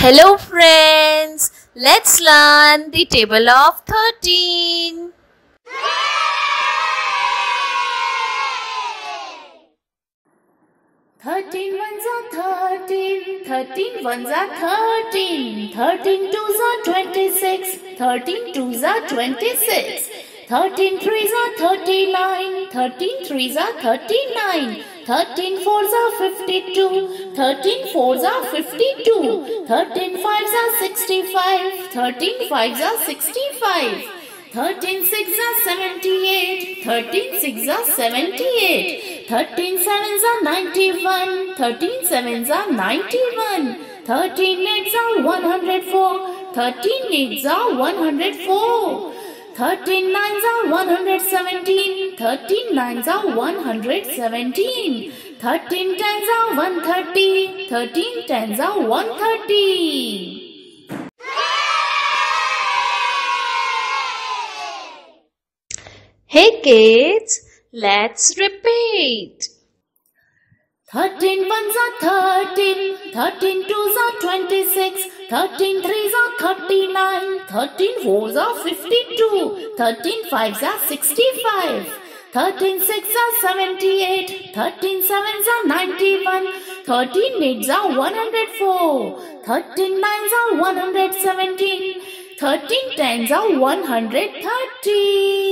Hello friends, let's learn the table of 13. Yay! 13 ones are 13, 13 ones are 13, 13 twos are 26, 13 twos are 26, 13 threes are 39, 13 threes are 39. 13 fours are 52, 13 fours are 52, 13 fives are 65, 13 fives are 65, 13 sixes are 78, 13 sixes are 78, 13 sevens are 91, 13 sevens are 91, 13 eights are 104, 13 eights are 104. 13 nines are 117, 13 nines are 117, 13 tens are 130, 13 tens are 130. Hey kids, let's repeat. 13 ones are 13, 13 twos are 26, 13 threes are 39, 13 fours are 52, 13 fives are 65, 13 sixes are 78, 13 sevens are 91, 13 eights are 104, 13 nines are 117, 13 tens are 130.